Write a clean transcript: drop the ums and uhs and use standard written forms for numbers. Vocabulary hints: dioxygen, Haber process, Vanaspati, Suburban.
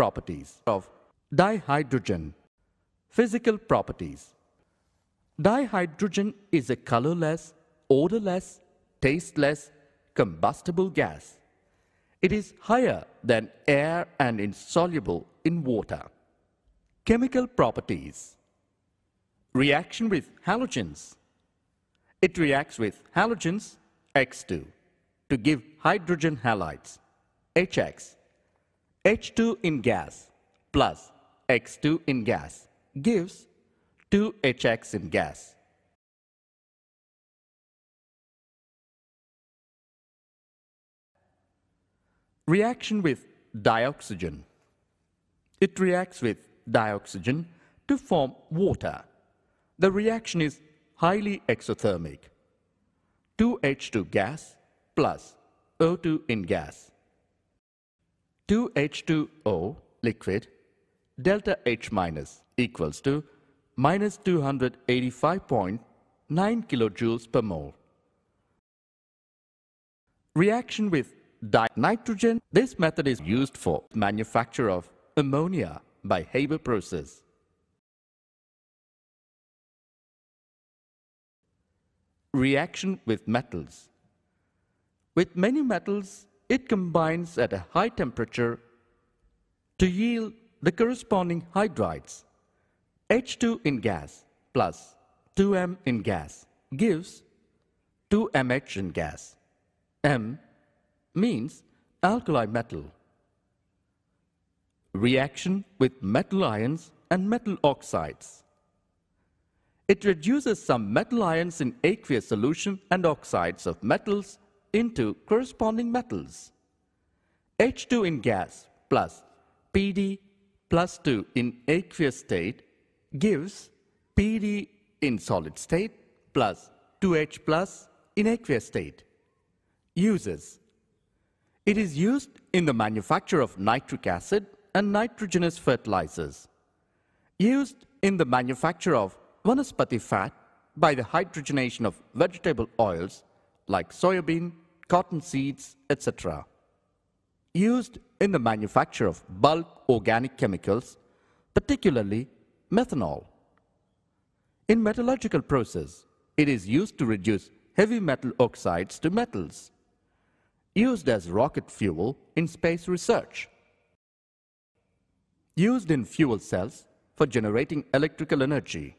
properties of dihydrogen. Physical properties. Dihydrogen is a colorless, odorless, tasteless, combustible gas. It is higher than air and insoluble in water. Chemical properties. Reaction with halogens. It reacts with halogens X2 to give hydrogen halides HX. H2 in gas plus X2 in gas gives 2HX in gas. Reaction with dioxygen. It reacts with dioxygen to form water. The reaction is highly exothermic. 2H2 gas plus O2 in gas. 2H2O liquid delta H minus equals to minus 285.9 kilojoules per mole. Reaction with nitrogen. This method is used for manufacture of ammonia by Haber process. Reaction with metals. With many metals, it combines at a high temperature to yield the corresponding hydrides. H2 in gas plus 2M in gas gives 2MH in gas. M means alkali metal. Reaction with metal ions and metal oxides. It reduces some metal ions in aqueous solution and oxides of metals into corresponding metals. H2 in gas plus PD plus 2 in aqueous state gives PD in solid state plus 2H plus in aqueous state. Uses. It is used in the manufacture of nitric acid and nitrogenous fertilizers. Used in the manufacture of Vanaspati fat by the hydrogenation of vegetable oils like soybean, cotton seeds, etc. Used in the manufacture of bulk organic chemicals, particularly methanol. In metallurgical process, it is used to reduce heavy metal oxides to metals. Used as rocket fuel in space research. Used in fuel cells for generating electrical energy.